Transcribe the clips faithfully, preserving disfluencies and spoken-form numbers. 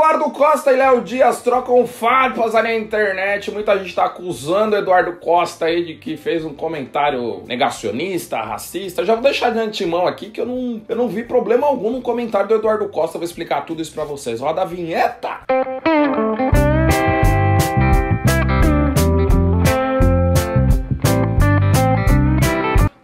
Eduardo Costa e Léo Dias trocam farpas aí na internet. Muita gente tá acusando o Eduardo Costa aí de que fez um comentário negacionista, racista. Já vou deixar de antemão aqui que eu não, eu não vi problema algum no comentário do Eduardo Costa. Vou explicar tudo isso pra vocês. Roda a vinheta!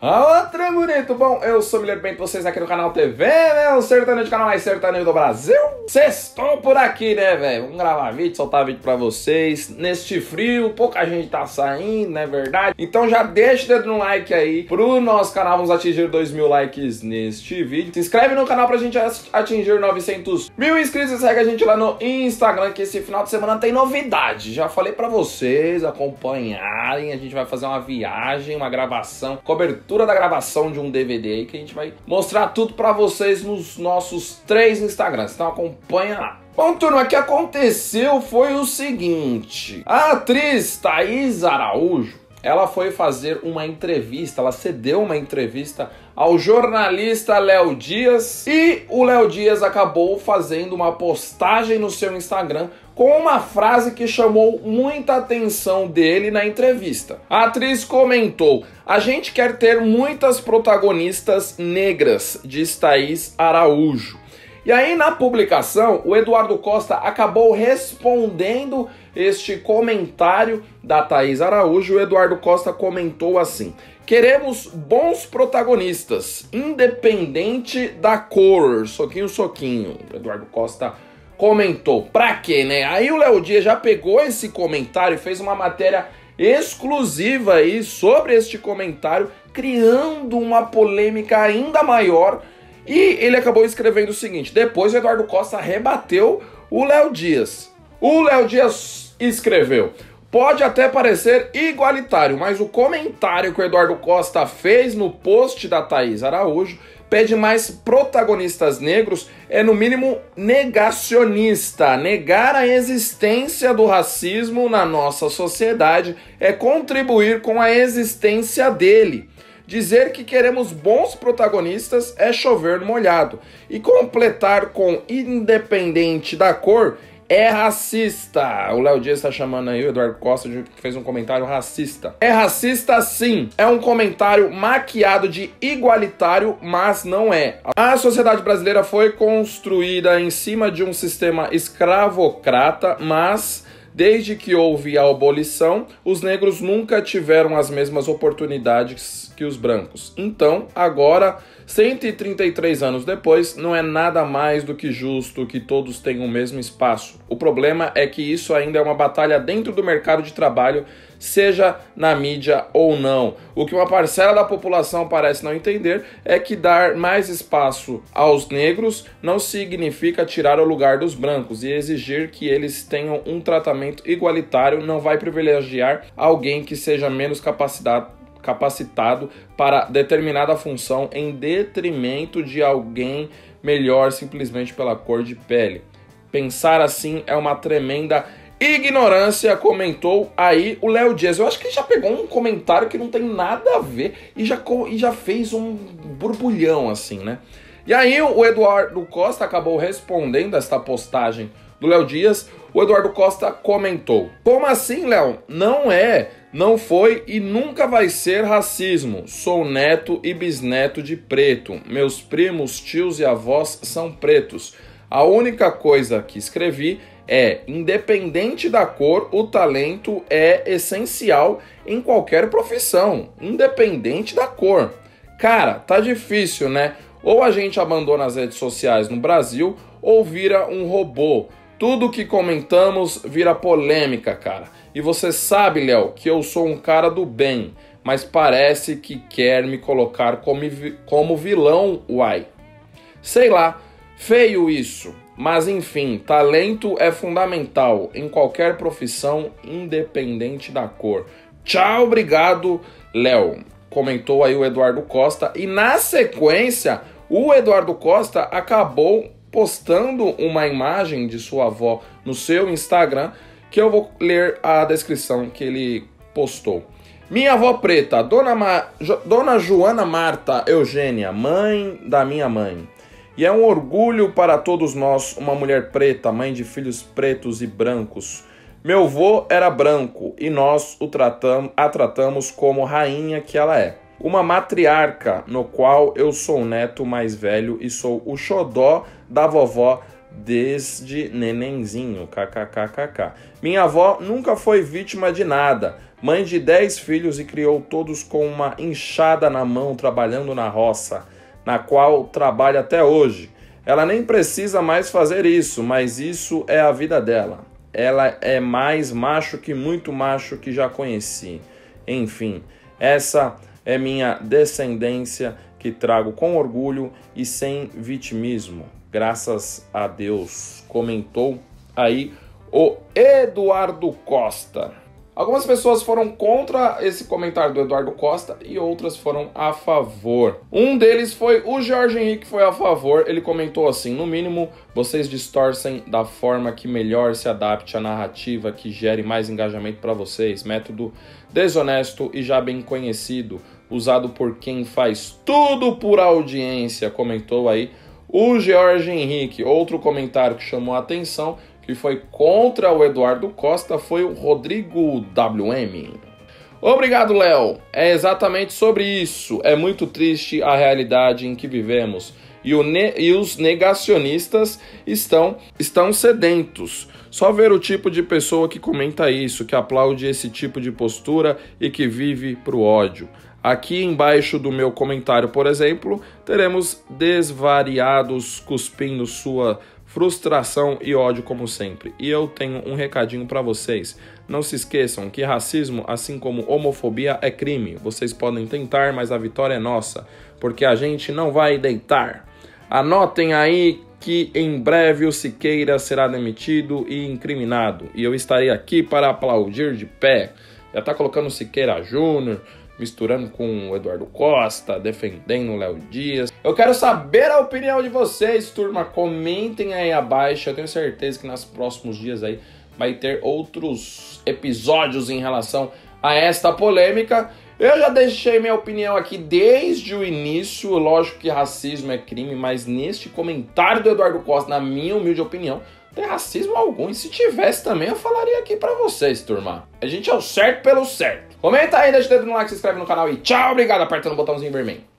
Outra bonito, bom, eu sou o Müller Bento, vocês aqui no canal T V, né, o sertanejo, o canal mais sertanejo do Brasil. Sextou por aqui, né, velho, vamos gravar vídeo, soltar vídeo pra vocês, neste frio, pouca gente tá saindo, não é verdade? Então já deixa o dedo no like aí pro nosso canal, vamos atingir dois mil likes neste vídeo. Se inscreve no canal pra gente atingir novecentos mil inscritos e segue a gente lá no Instagram, que esse final de semana tem novidade. Já falei pra vocês acompanharem, a gente vai fazer uma viagem, uma gravação, cobertura da gravação de um D V D aí que a gente vai mostrar tudo pra vocês nos nossos três Instagrams, então acompanha lá. Bom, turma, o que aconteceu foi o seguinte: a atriz Taís Araújo, ela foi fazer uma entrevista, ela cedeu uma entrevista ao jornalista Léo Dias e o Léo Dias acabou fazendo uma postagem no seu Instagram com uma frase que chamou muita atenção dele na entrevista. A atriz comentou: "A gente quer ter muitas protagonistas negras", diz Taís Araújo. E aí na publicação, o Eduardo Costa acabou respondendo este comentário da Taís Araújo. O Eduardo Costa comentou assim: "Queremos bons protagonistas, independente da cor." Soquinho, soquinho. O Eduardo Costa comentou. Pra quê, né? Aí o Léo Dias já pegou esse comentário e fez uma matéria exclusiva aí sobre este comentário, criando uma polêmica ainda maior. E ele acabou escrevendo o seguinte, depois o Eduardo Costa rebateu o Léo Dias. O Léo Dias escreveu: "Pode até parecer igualitário, mas o comentário que o Eduardo Costa fez no post da Taís Araújo pede mais protagonistas negros, é no mínimo negacionista. Negar a existência do racismo na nossa sociedade é contribuir com a existência dele. Dizer que queremos bons protagonistas é chover no molhado. E completar com independente da cor é racista." O Léo Dias está chamando aí o Eduardo Costa, que fez um comentário racista. "É racista sim, é um comentário maquiado de igualitário, mas não é. A sociedade brasileira foi construída em cima de um sistema escravocrata, mas... desde que houve a abolição, os negros nunca tiveram as mesmas oportunidades que os brancos. Então, agora, cento e trinta e três anos depois, não é nada mais do que justo que todos tenham o mesmo espaço. O problema é que isso ainda é uma batalha dentro do mercado de trabalho, seja na mídia ou não. O que uma parcela da população parece não entender é que dar mais espaço aos negros não significa tirar o lugar dos brancos e exigir que eles tenham um tratamento igualitário não vai privilegiar alguém que seja menos capacitado para determinada função em detrimento de alguém melhor simplesmente pela cor de pele. Pensar assim é uma tremenda ignorância", comentou aí o Léo Dias. Eu acho que ele já pegou um comentário que não tem nada a ver e já, e já fez um borbulhão assim, né? E aí o Eduardo Costa acabou respondendo esta postagem do Léo Dias. O Eduardo Costa comentou: "Como assim, Léo? Não é, não foi e nunca vai ser racismo. Sou neto e bisneto de preto. Meus primos, tios e avós são pretos. A única coisa que escrevi é, independente da cor, o talento é essencial em qualquer profissão, independente da cor. Cara, tá difícil, né? Ou a gente abandona as redes sociais no Brasil ou vira um robô. Tudo que comentamos vira polêmica, cara. E você sabe, Léo, que eu sou um cara do bem, mas parece que quer me colocar como, como vilão, uai. Sei lá, feio isso. Mas enfim, talento é fundamental em qualquer profissão, independente da cor. Tchau, obrigado, Léo", comentou aí o Eduardo Costa. E na sequência, o Eduardo Costa acabou postando uma imagem de sua avó no seu Instagram, que eu vou ler a descrição que ele postou. "Minha avó preta, Dona, Ma... Dona Joana Marta Eugênia, mãe da minha mãe. E é um orgulho para todos nós, uma mulher preta, mãe de filhos pretos e brancos. Meu avô era branco e nós o tratam, a tratamos como rainha que ela é. Uma matriarca, no qual eu sou o neto mais velho e sou o xodó da vovó desde nenenzinho, kkkk. Minha avó nunca foi vítima de nada. Mãe de dez filhos e criou todos com uma enxada na mão, trabalhando na roça, na qual trabalha até hoje. Ela nem precisa mais fazer isso, mas isso é a vida dela. Ela é mais macho que muito macho que já conheci. Enfim, essa é minha descendência que trago com orgulho e sem vitimismo. Graças a Deus, comentou aí o Eduardo Costa. Algumas pessoas foram contra esse comentário do Eduardo Costa e outras foram a favor. Um deles foi o Jorge Henrique, que foi a favor. Ele comentou assim: no mínimo, vocês distorcem da forma que melhor se adapte à narrativa que gere mais engajamento para vocês. Método desonesto e já bem conhecido, usado por quem faz tudo por audiência, comentou aí o Jorge Henrique. Outro comentário que chamou a atenção, que foi contra o Eduardo Costa, foi o Rodrigo W M. Obrigado, Léo. É exatamente sobre isso. É muito triste a realidade em que vivemos. E, o ne e os negacionistas estão, estão sedentos. Só ver o tipo de pessoa que comenta isso, que aplaude esse tipo de postura e que vive pro ódio. Aqui embaixo do meu comentário, por exemplo, teremos desvariados cuspindo sua frustração e ódio como sempre. E eu tenho um recadinho para vocês. Não se esqueçam que racismo, assim como homofobia, é crime. Vocês podem tentar, mas a vitória é nossa, porque a gente não vai deitar. Anotem aí que em breve o Siqueira será demitido e incriminado. E eu estarei aqui para aplaudir de pé. Já tá colocando Siqueira Júnior, misturando com o Eduardo Costa, defendendo o Léo Dias. Eu quero saber a opinião de vocês, turma. Comentem aí abaixo. Eu tenho certeza que nos próximos dias aí vai ter outros episódios em relação a esta polêmica. Eu já deixei minha opinião aqui desde o início. Lógico que racismo é crime, mas neste comentário do Eduardo Costa, na minha humilde opinião, não tem racismo algum. E se tivesse também, eu falaria aqui pra vocês, turma. A gente é o certo pelo certo. Comenta aí, deixa o dedo no like, se inscreve no canal e tchau, obrigado, aperta no botãozinho vermelho.